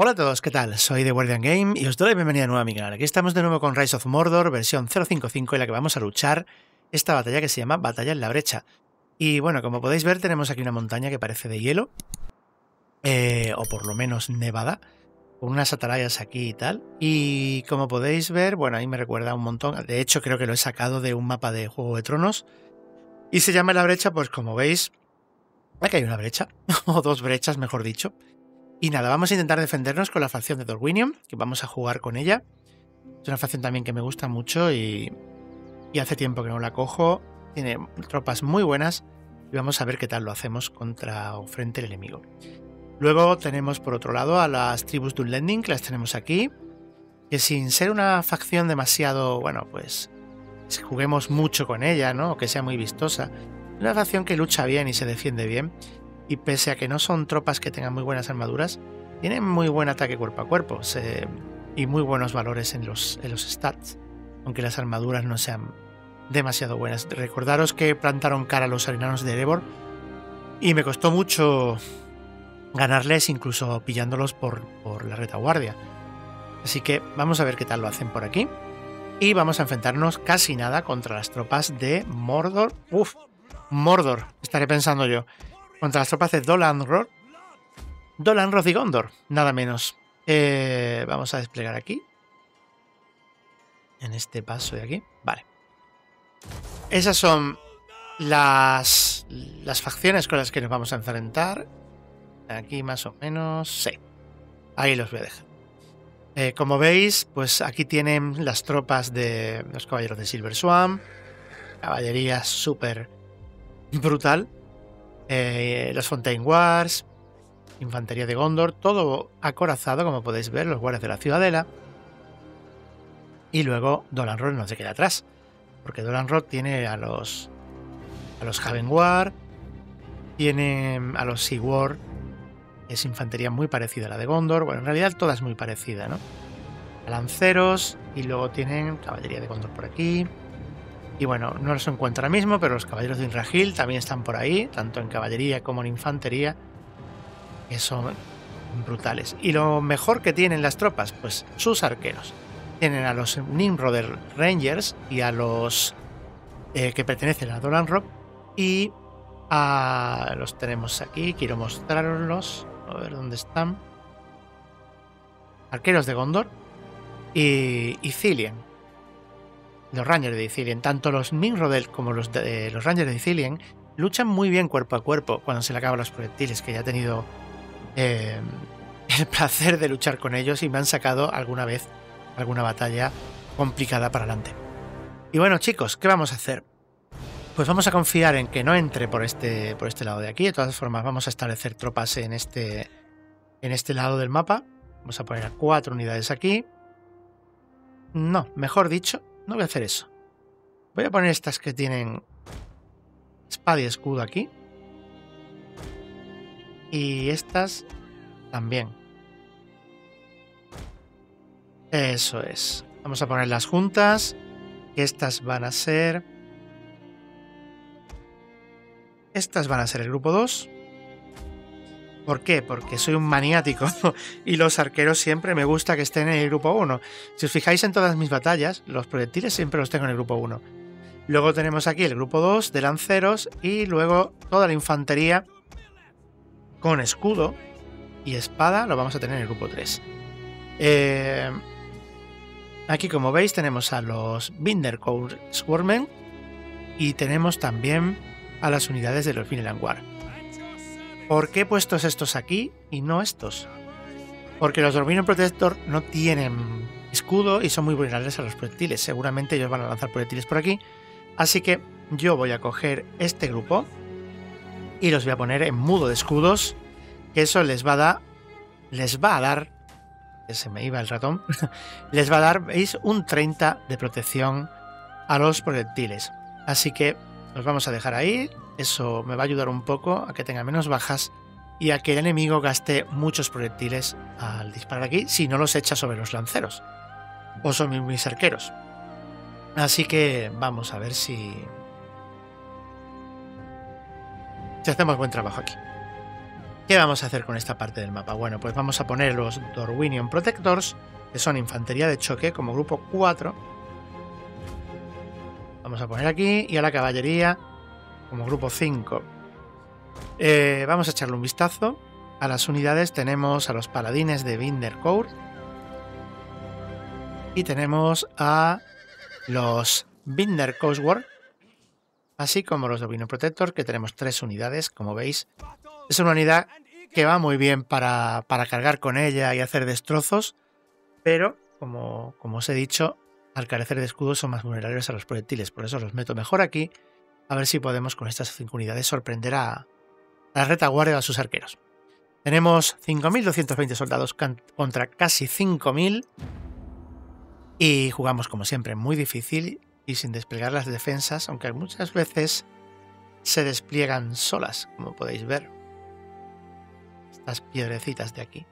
Hola a todos, ¿qué tal? Soy The Guardian Game y os doy la bienvenida nueva a mi canal. Aquí estamos de nuevo con Rise of Mordor, versión 055, en la que vamos a luchar esta batalla que se llama Batalla en la Brecha. Y bueno, como podéis ver, tenemos aquí una montaña que parece de hielo, o por lo menos nevada, con unas atalayas aquí y tal. Y como podéis ver, bueno, ahí me recuerda un montón. De hecho, creo que lo he sacado de un mapa de Juego de Tronos. Y se llama La Brecha, pues como veis, aquí hay una brecha, o dos brechas, mejor dicho. Y nada, vamos a intentar defendernos con la facción de Dorwinion, que vamos a jugar con ella. Es una facción también que me gusta mucho y hace tiempo que no la cojo. Tiene tropas muy buenas y vamos a ver qué tal lo hacemos contra o frente al enemigo. Luego tenemos por otro lado a las tribus Dunlending, que las tenemos aquí. Que sin ser una facción demasiado, bueno, pues juguemos mucho con ella, ¿no? O que sea muy vistosa. Una facción que lucha bien y se defiende bien. Y pese a que no son tropas que tengan muy buenas armaduras, tienen muy buen ataque cuerpo a cuerpo y muy buenos valores en los stats, aunque las armaduras no sean demasiado buenas. Recordaros que plantaron cara a los arenanos de Erebor y me costó mucho ganarles, incluso pillándolos por la retaguardia. Así que vamos a ver qué tal lo hacen por aquí. Y vamos a enfrentarnos casi nada contra las tropas de Mordor. ¡Uf! Mordor, estaré pensando yo. Contra las tropas de Dol Amroth y Gondor, nada menos. Vamos a desplegar aquí. En este paso de aquí. Vale. Esas son las facciones con las que nos vamos a enfrentar. Aquí más o menos. Sí. Ahí los voy a dejar. Como veis, pues aquí tienen las tropas de los caballeros de Silver Swan. Caballería súper brutal. Los Fontaine Wars, infantería de Gondor, todo acorazado, como podéis ver, los guardias de la Ciudadela. Y luego Dol Amroth no se queda atrás, porque Dol Amroth tiene a los Haven Guard, tiene a los Sea War, es infantería muy parecida a la de Gondor, bueno, en realidad toda es muy parecida, ¿no? A lanceros, y luego tienen caballería de Gondor por aquí. Y bueno, no los encuentro ahora mismo, pero los caballeros de Imrahil también están por ahí, tanto en caballería como en infantería, que son brutales. Y lo mejor que tienen las tropas, pues sus arqueros. Tienen a los Nimrodel Rangers y a los que pertenecen a Dol Amroth, y a los tenemos aquí, quiero mostrarlos, a ver dónde están. Arqueros de Gondor y Ithilien. Los Rangers de Ithilien, tanto los Nimrodel como los Rangers de Ithilien luchan muy bien cuerpo a cuerpo cuando se le acaban los proyectiles, que ya he tenido el placer de luchar con ellos y me han sacado alguna vez alguna batalla complicada para adelante. Y bueno, chicos, ¿qué vamos a hacer? Pues vamos a confiar en que no entre por este lado de aquí. De todas formas, vamos a establecer tropas en este lado del mapa. Vamos a poner a 4 unidades aquí. No, mejor dicho, no voy a hacer eso. Voy a poner estas que tienen espada y escudo aquí. Y estas también. Eso es. Vamos a ponerlas juntas. Estas van a ser... Estas van a ser el grupo 2. ¿Por qué? Porque soy un maniático y los arqueros siempre me gusta que estén en el grupo 1. Si os fijáis en todas mis batallas, los proyectiles siempre los tengo en el grupo 1. Luego tenemos aquí el grupo 2 de lanceros y luego toda la infantería con escudo y espada lo vamos a tener en el grupo 3. Aquí, como veis, tenemos a los Binder Core y tenemos también a las unidades de los Dorwinion Protector. ¿Por qué he puesto estos aquí y no estos? Porque los Dorwinion Protector no tienen escudo y son muy vulnerables a los proyectiles. Seguramente ellos van a lanzar proyectiles por aquí. Así que yo voy a coger este grupo y los voy a poner en mudo de escudos. Que eso les va a dar... Se me iba el ratón. Les va a dar, veis, un 30 de protección a los proyectiles. Así que los vamos a dejar ahí. Eso me va a ayudar un poco a que tenga menos bajas y a que el enemigo gaste muchos proyectiles al disparar aquí, si no los echa sobre los lanceros o sobre mis arqueros. Así que vamos a ver si hacemos buen trabajo aquí. ¿Qué vamos a hacer con esta parte del mapa? Bueno, pues vamos a poner los Dorwinion Protectors, que son infantería de choque, como grupo 4. Vamos a poner aquí, y a la caballería como grupo 5. Vamos a echarle un vistazo a las unidades. Tenemos a los paladines de Binder Core y tenemos a los Binder Coastward, así como los Dorwinion Protectors, que tenemos 3 unidades, como veis. Es una unidad que va muy bien para cargar con ella y hacer destrozos, pero, como os he dicho, al carecer de escudos son más vulnerables a los proyectiles. Por eso los meto mejor aquí, a ver si podemos con estas 5 unidades sorprender a la retaguardia de sus arqueros. Tenemos 5.220 soldados contra casi 5.000 y jugamos, como siempre, muy difícil y sin desplegar las defensas, aunque muchas veces se despliegan solas, como podéis ver. Estas piedrecitas de aquí.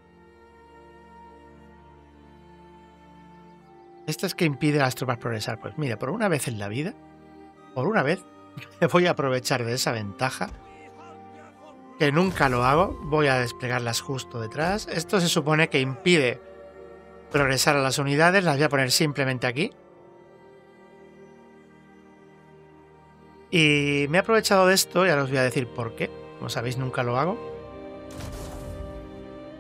¿Esto es que impide a las tropas progresar? Pues mira, por una vez en la vida, por una vez, voy a aprovechar de esa ventaja, que nunca lo hago. Voy a desplegarlas justo detrás. Esto se supone que impide progresar a las unidades. Las voy a poner simplemente aquí. Y me he aprovechado de esto, y ahora os voy a decir por qué. Como sabéis, nunca lo hago.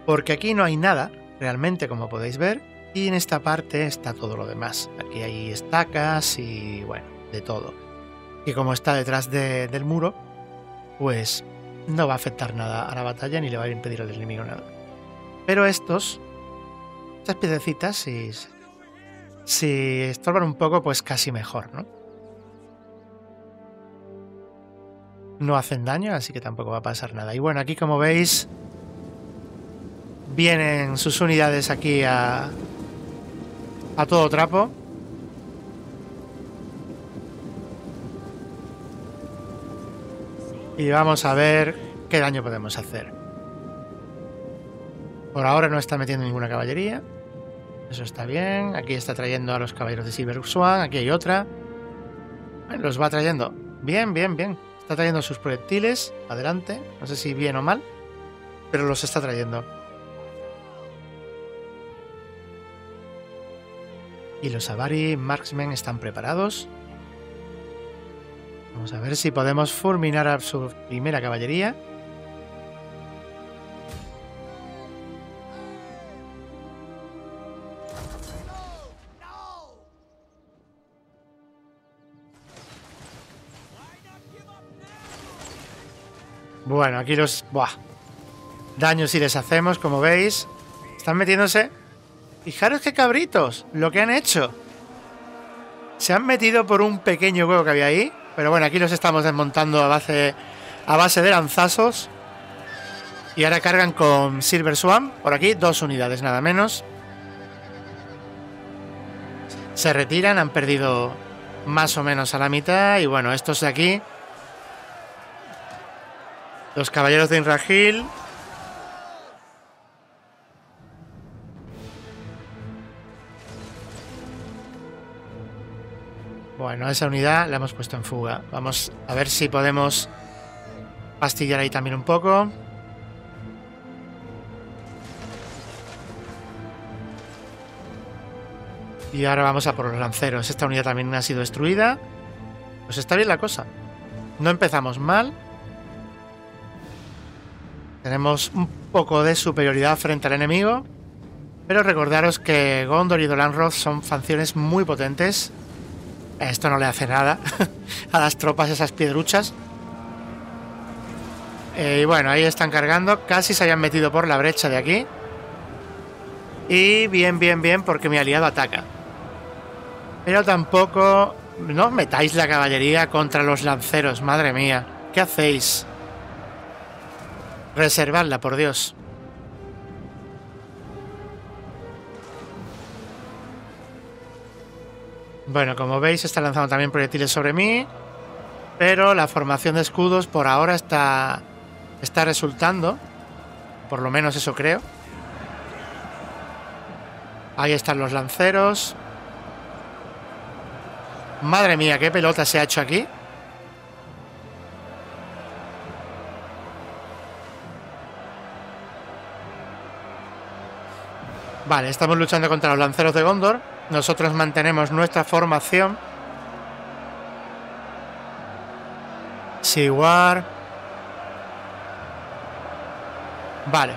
Porque aquí no hay nada, realmente, como podéis ver. Y en esta parte está todo lo demás. Aquí hay estacas y, bueno, de todo. Y como está detrás del muro, pues no va a afectar nada a la batalla ni le va a impedir al enemigo nada. Pero estas piedrecitas, si estorban un poco, pues casi mejor, ¿no? No hacen daño, así que tampoco va a pasar nada. Y bueno, aquí, como veis, vienen sus unidades aquí a todo trapo. Y vamos a ver qué daño podemos hacer. Por ahora no está metiendo ninguna caballería. Eso está bien. Aquí está trayendo a los caballeros de Silver Swan. Aquí hay otra. Bueno, los va trayendo. Bien, bien, bien. Está trayendo sus proyectiles. Adelante. No sé si bien o mal, pero los está trayendo. Y los avari marksmen están preparados. Vamos a ver si podemos fulminar a su primera caballería. Bueno, aquí daños si les hacemos, como veis. Están metiéndose. Fijaros qué cabritos lo que han hecho. Se han metido por un pequeño hueco que había ahí. Pero bueno, aquí los estamos desmontando a base de lanzazos. Y ahora cargan con Silver Swan. Por aquí, 2 unidades nada menos. Se retiran, han perdido más o menos a la mitad. Y bueno, estos de aquí, los caballeros de Imrahil. Bueno, esa unidad la hemos puesto en fuga. Vamos a ver si podemos pastillar ahí también un poco. Y ahora vamos a por los lanceros. Esta unidad también ha sido destruida. Pues está bien la cosa. No empezamos mal. Tenemos un poco de superioridad frente al enemigo, pero recordaros que Gondor y Dol Amroth son facciones muy potentes. Esto no le hace nada a las tropas esas piedruchas. Y bueno, ahí están cargando. Casi se habían metido por la brecha de aquí. Y bien, bien, bien, porque mi aliado ataca. Pero tampoco... No metáis la caballería contra los lanceros, madre mía. ¿Qué hacéis? Reservadla, por Dios. Bueno, como veis, está lanzando también proyectiles sobre mí. Pero la formación de escudos por ahora está resultando. Por lo menos eso creo. Ahí están los lanceros. Madre mía, qué pelota se ha hecho aquí. Vale, estamos luchando contra los lanceros de Gondor. Nosotros mantenemos nuestra formación. Siguar. Vale.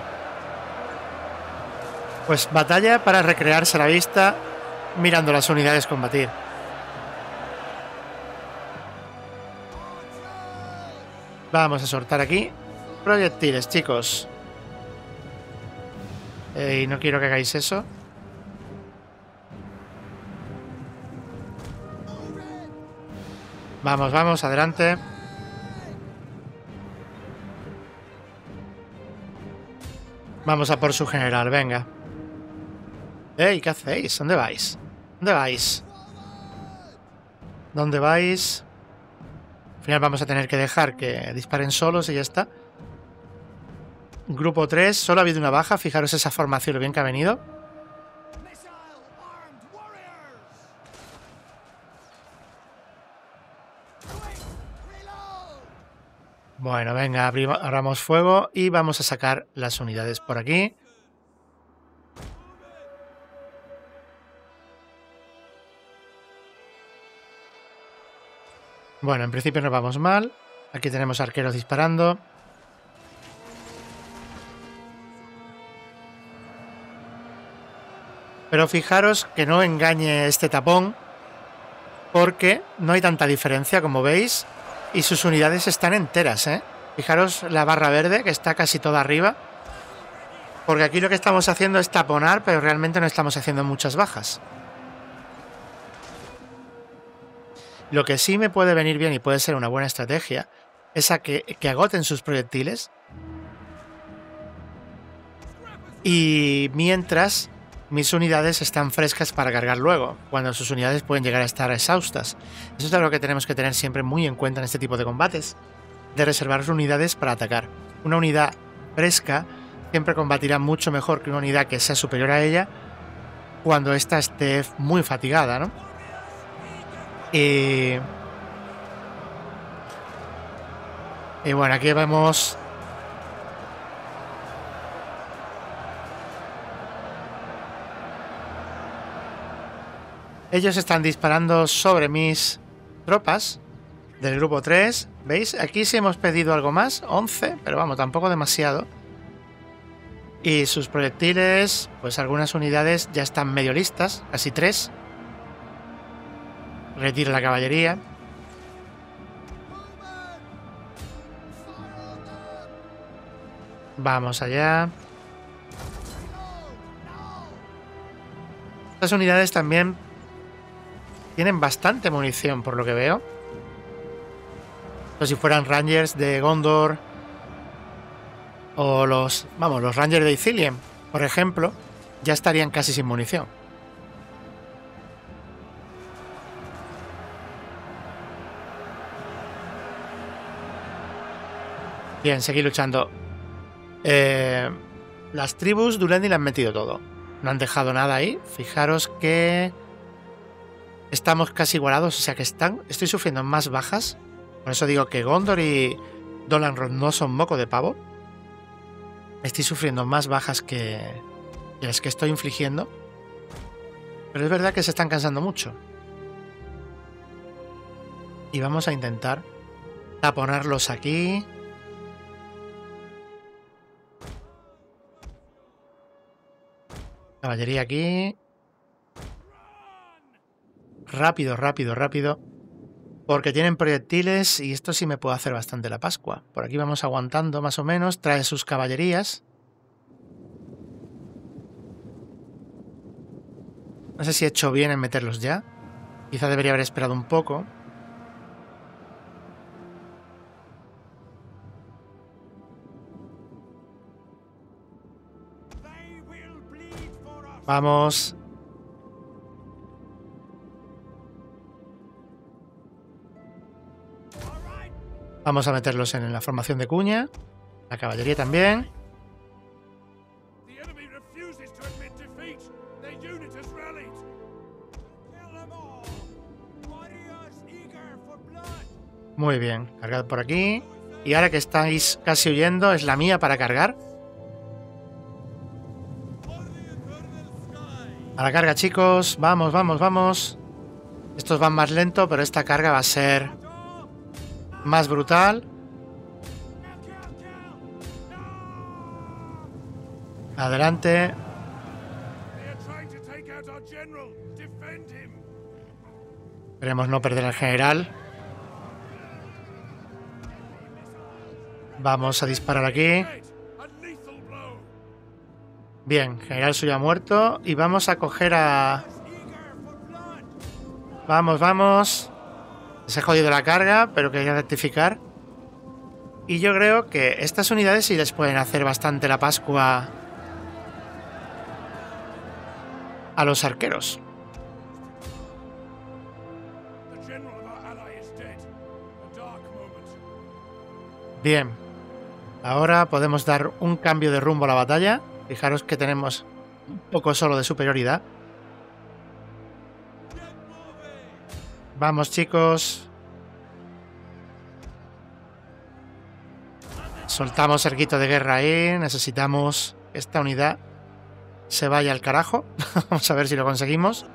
Pues batalla para recrearse la vista mirando las unidades combatir. Vamos a soltar aquí proyectiles, chicos. Y no quiero que hagáis eso. Vamos, vamos, adelante. Vamos a por su general, venga. ¡Ey! ¿Qué hacéis? ¿Dónde vais? ¿Dónde vais? ¿Dónde vais? Al final vamos a tener que dejar que disparen solos y ya está. Grupo 3, solo ha habido una baja. Fijaros esa formación, lo bien que ha venido. Bueno, venga, abramos fuego y vamos a sacar las unidades por aquí. Bueno, en principio no vamos mal. Aquí tenemos arqueros disparando. Pero fijaros que no engañe este tapón, porque no hay tanta diferencia, como veis, y sus unidades están enteras, ¿eh? Fijaros la barra verde, que está casi toda arriba, porque aquí lo que estamos haciendo es taponar, pero realmente no estamos haciendo muchas bajas. Lo que sí me puede venir bien y puede ser una buena estrategia es a que agoten sus proyectiles y mientras... Mis unidades están frescas para cargar luego, cuando sus unidades pueden llegar a estar exhaustas. Eso es algo que tenemos que tener siempre muy en cuenta en este tipo de combates, de reservar unidades para atacar. Una unidad fresca siempre combatirá mucho mejor que una unidad que sea superior a ella cuando ésta esté muy fatigada, ¿no? Y bueno, aquí vemos... Ellos están disparando sobre mis tropas del grupo 3. ¿Veis? Aquí sí hemos pedido algo más. 11, pero vamos, tampoco demasiado. Y sus proyectiles, pues algunas unidades ya están medio listas. Casi 3. Retira la caballería. Vamos allá. Estas unidades también... Tienen bastante munición, por lo que veo. Pero si fueran Rangers de Gondor o los... Vamos, los Rangers de Ithilien, por ejemplo, ya estarían casi sin munición. Bien, seguí luchando. Las tribus Dunlending le han metido todo. No han dejado nada ahí. Fijaros que... Estamos casi igualados, o sea que estoy sufriendo más bajas. Por eso digo que Gondor y Dol Amroth no son moco de pavo. Estoy sufriendo más bajas que las que estoy infligiendo. Pero es verdad que se están cansando mucho. Y vamos a intentar taponarlos aquí. Caballería aquí. Rápido, rápido, rápido. Porque tienen proyectiles y esto sí me puede hacer bastante la Pascua. Por aquí vamos aguantando más o menos. Trae sus caballerías. No sé si he hecho bien en meterlos ya. Quizá debería haber esperado un poco. Vamos... Vamos a meterlos en la formación de cuña. La caballería también. Muy bien, cargad por aquí. Y ahora que estáis casi huyendo, es la mía para cargar. A la carga, chicos. Vamos, vamos, vamos. Estos van más lento, pero esta carga va a ser más brutal. Adelante. Esperemos no perder al general. Vamos a disparar aquí. Bien, general suyo ha muerto. Y vamos a coger a... Vamos, vamos. Se ha jodido la carga, pero que hay que rectificar. Y yo creo que estas unidades sí les pueden hacer bastante la Pascua a los arqueros. Bien. Ahora podemos dar un cambio de rumbo a la batalla. Fijaros que tenemos un poco solo de superioridad. Vamos, chicos. Soltamos cerquito de guerra ahí. Necesitamos que esta unidad se vaya al carajo. Vamos a ver si lo conseguimos.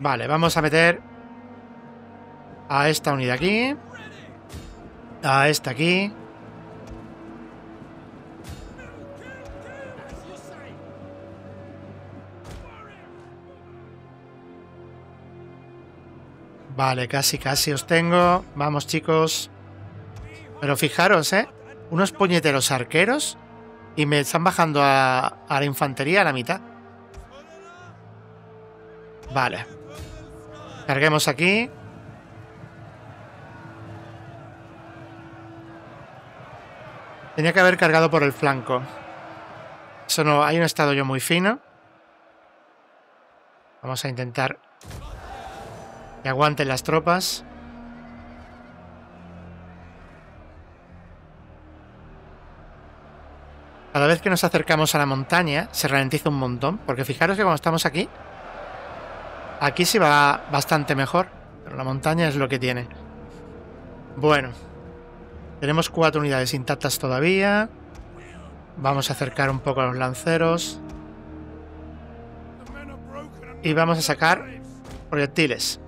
Vale, vamos a meter a esta unidad aquí, a esta aquí. Vale, casi, casi os tengo. Vamos, chicos. Pero fijaros, ¿eh? Unos puñeteros arqueros y me están bajando a la infantería a la mitad. Vale. Carguemos aquí. Tenía que haber cargado por el flanco. Eso no, ahí no he estado yo muy fino. Vamos a intentar que aguanten las tropas. Cada vez que nos acercamos a la montaña se ralentiza un montón, porque fijaros que cuando estamos aquí... Aquí sí va bastante mejor, pero la montaña es lo que tiene. Bueno, tenemos 4 unidades intactas todavía. Vamos a acercar un poco a los lanceros. Y vamos a sacar proyectiles.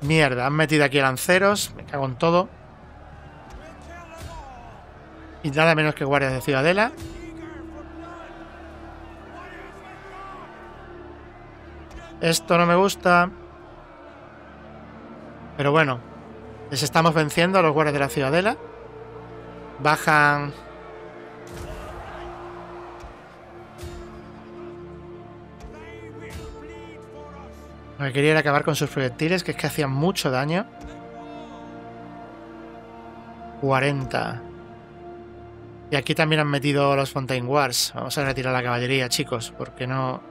Mierda, han metido aquí lanceros, me cago en todo. Y nada menos que guardias de Ciudadela. Esto no me gusta. Pero bueno, les estamos venciendo a los guardias de la Ciudadela. Bajan. Lo que quería era acabar con sus proyectiles, que es que hacían mucho daño. 40. Y aquí también han metido los Fontaine Wars. Vamos a retirar la caballería, chicos, porque no...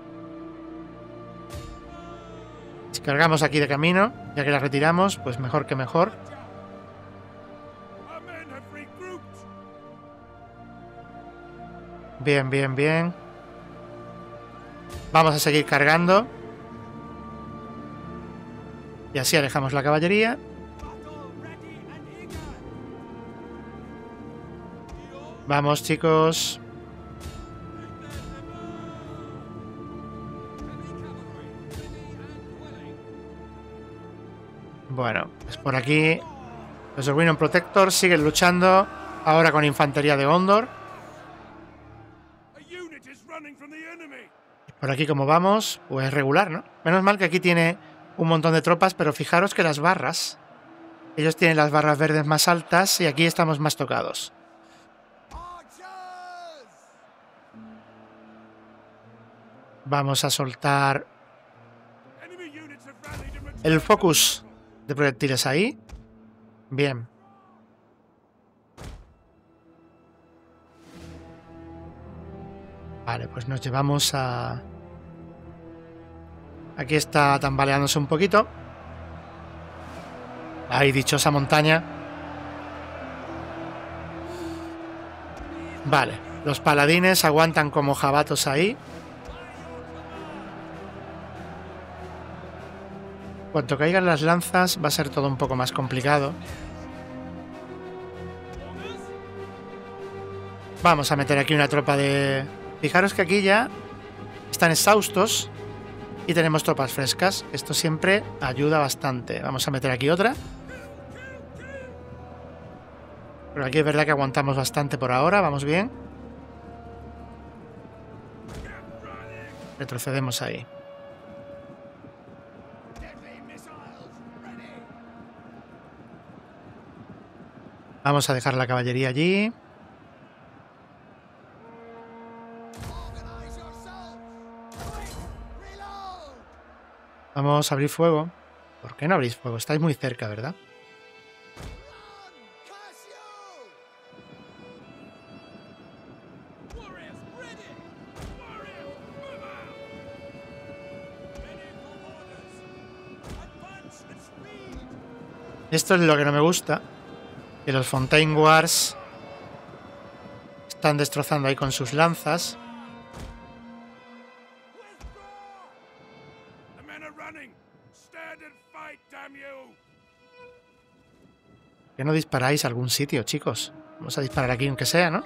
Si cargamos aquí de camino, ya que la retiramos, pues mejor que mejor. Bien, bien, bien. Vamos a seguir cargando. Y así alejamos la caballería. Vamos, chicos. Bueno, pues por aquí los Dorwinion Protector siguen luchando, ahora con infantería de Gondor. Por aquí como vamos, pues regular, ¿no? Menos mal que aquí tiene un montón de tropas, pero fijaros que las barras... Ellos tienen las barras verdes más altas y aquí estamos más tocados. Vamos a soltar el focus de proyectiles ahí. Bien. Vale, pues nos llevamos a... Aquí está tambaleándose un poquito. Ahí, dichosa montaña. Vale, los paladines aguantan como jabatos ahí. Cuanto caigan las lanzas va a ser todo un poco más complicado. Vamos a meter aquí una tropa de... Fijaros que aquí ya están exhaustos y tenemos tropas frescas. Esto siempre ayuda bastante. Vamos a meter aquí otra. Pero aquí es verdad que aguantamos bastante por ahora. Vamos bien. Retrocedemos ahí. Vamos a dejar la caballería allí. Vamos a abrir fuego. ¿Por qué no abrís fuego? Estáis muy cerca, ¿verdad? Esto es lo que no me gusta. Que los Fontaine Wars están destrozando ahí con sus lanzas. ¿Por qué no disparáis a algún sitio, chicos? Vamos a disparar aquí aunque sea, ¿no?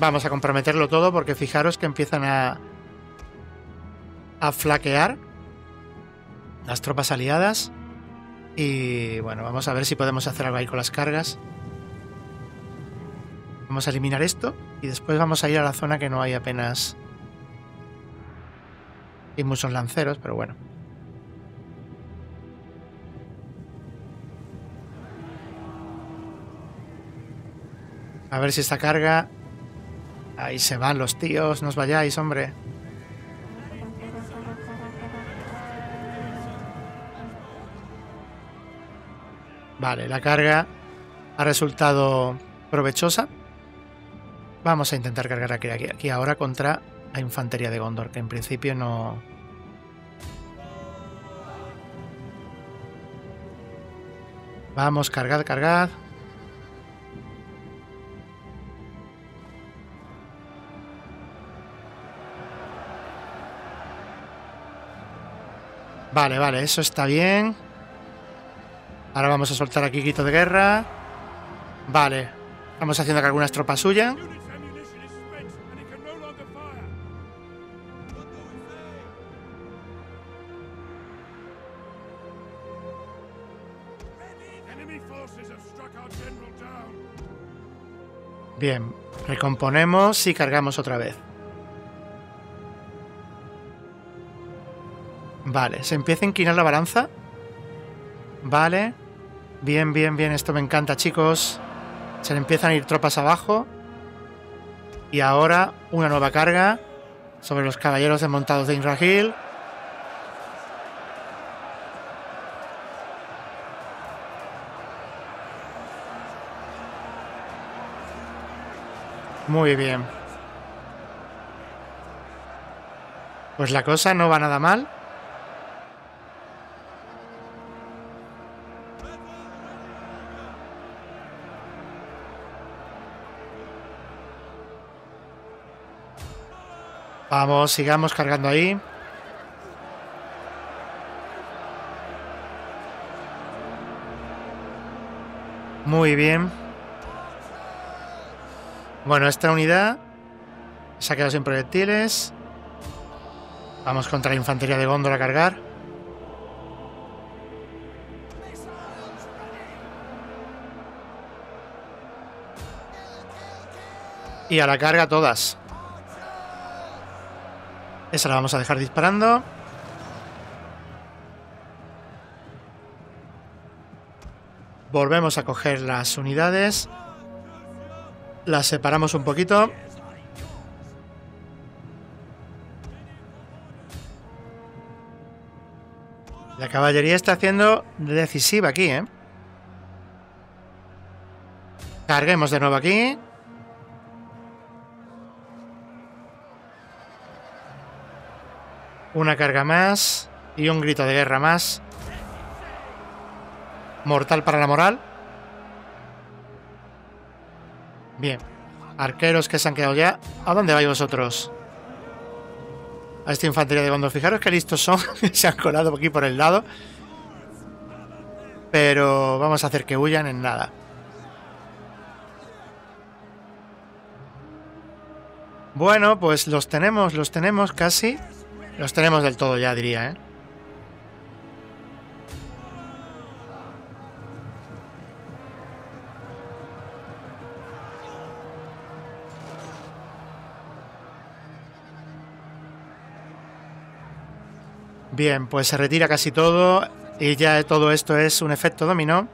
Vamos a comprometerlo todo porque fijaros que empiezan a flaquear las tropas aliadas y bueno, vamos a ver si podemos hacer algo ahí con las cargas. Vamos a eliminar esto y después vamos a ir a la zona que no hay apenas y muchos lanceros, pero bueno. A ver si esta carga... Ahí se van los tíos, no os vayáis, hombre. Vale, la carga ha resultado provechosa. Vamos a intentar cargar aquí ahora contra la infantería de Gondor, que en principio no... Vamos, cargad, cargad. Vale, vale, eso está bien. Ahora vamos a soltar aquí grito de guerra. Vale, vamos haciendo que algunas tropas huyan. Bien, recomponemos y cargamos otra vez. Vale, se empieza a inclinar la balanza. Vale. Bien, bien, bien. Esto me encanta, chicos. Se le empiezan a ir tropas abajo. Y ahora una nueva carga sobre los caballeros desmontados de Imrahil. Muy bien. Pues la cosa no va nada mal. Vamos, sigamos cargando ahí. Muy bien. Bueno, esta unidad se ha quedado sin proyectiles. Vamos contra la infantería de Gondor a cargar. Y a la carga todas. Esa la vamos a dejar disparando. Volvemos a coger las unidades. Las separamos un poquito. La caballería está haciendo decisiva aquí, ¿eh? Carguemos de nuevo aquí. Una carga más y un grito de guerra más. Mortal para la moral. Bien. Arqueros que se han quedado ya. ¿A dónde vais vosotros? A esta infantería de Gondor. Fijaros que listos son. Se han colado aquí por el lado. Pero vamos a hacer que huyan en nada. Bueno, pues los tenemos casi. Los tenemos del todo ya, diría, ¿eh? Bien, pues se retira casi todo y ya todo esto es un efecto dominó.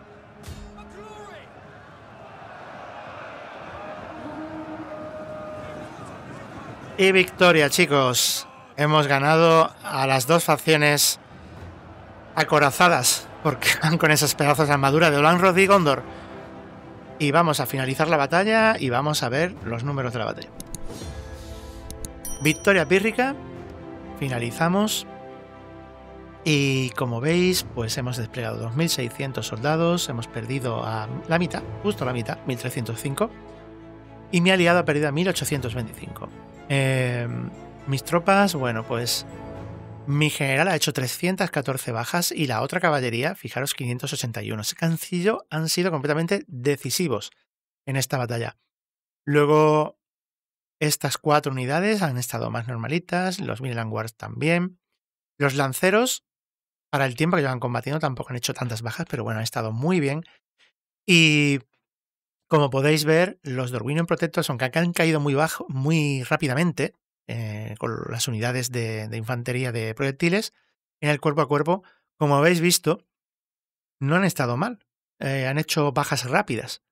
Y victoria, chicos. Hemos ganado a las dos facciones acorazadas porque van con esas pedazos de armadura de Dol Amroth y Gondor. Y vamos a finalizar la batalla y vamos a ver los números de la batalla. Victoria pírrica. Finalizamos. Y como veis, pues hemos desplegado 2.600 soldados, hemos perdido a la mitad, justo la mitad, 1.305, y mi aliado ha perdido a 1.825. Mis tropas, bueno, pues mi general ha hecho 314 bajas y la otra caballería, fijaros, 581. Han sido completamente decisivos en esta batalla. Luego, estas cuatro unidades han estado más normalitas, los Midland Wars también. Los lanceros, para el tiempo que llevan combatiendo, tampoco han hecho tantas bajas, pero bueno, han estado muy bien. Y como podéis ver, los Dorwinion Protector, aunque han caído muy bajo, muy rápidamente, con las unidades de infantería de proyectiles, en el cuerpo a cuerpo, como habéis visto, no han estado mal. Han hecho bajas rápidas.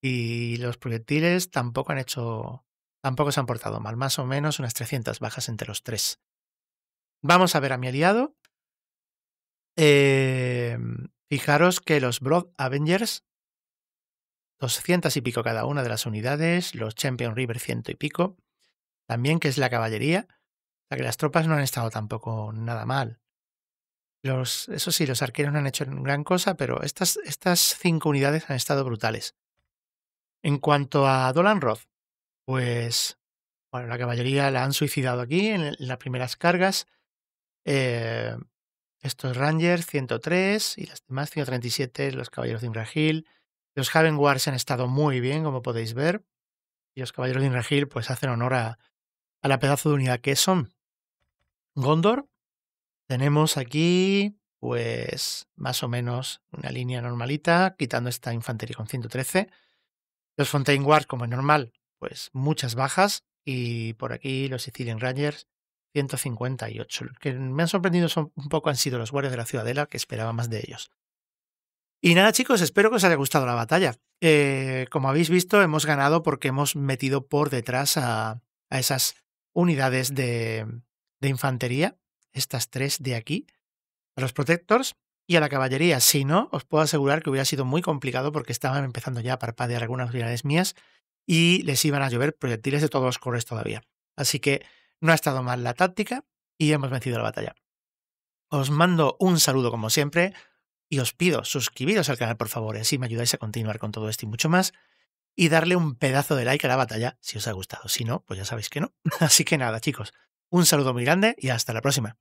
Y los proyectiles tampoco se han portado mal. Más o menos unas 300 bajas entre los tres. Vamos a ver a mi aliado. Fijaros que los Blood Avengers, 200 y pico cada una de las unidades, los Champion River 100 y pico, también, que es la caballería, o sea que las tropas no han estado tampoco nada mal. Eso sí, los arqueros no han hecho gran cosa, pero estas cinco unidades han estado brutales. En cuanto a Dol Amroth, pues bueno, la caballería la han suicidado aquí en las primeras cargas. Estos Rangers 103 y las demás 137, los caballeros de Imrahil. Los Haven Guards han estado muy bien, como podéis ver. Y los caballeros de Imrahil pues hacen honor a la pedazo de unidad que son. Gondor, tenemos aquí pues más o menos una línea normalita, quitando esta infantería con 113. Los Fontaine Wars, como es normal, pues muchas bajas. Y por aquí los Ithilien Rangers, 158. Los que me han sorprendido un poco han sido los guardias de la Ciudadela, que esperaba más de ellos. Y nada, chicos, espero que os haya gustado la batalla. Como habéis visto, hemos ganado porque hemos metido por detrás a esas unidades de infantería, estas tres de aquí, a los Protectors y a la caballería. Si no, os puedo asegurar que hubiera sido muy complicado porque estaban empezando ya a parpadear algunas unidades mías y les iban a llover proyectiles de todos los colores todavía. Así que no ha estado mal la táctica y hemos vencido la batalla. Os mando un saludo como siempre y os pido suscribiros al canal, por favor, así me ayudáis a continuar con todo esto y mucho más, y darle un pedazo de like a la batalla si os ha gustado. Si no, pues ya sabéis que no. Así que nada, chicos, un saludo muy grande y hasta la próxima.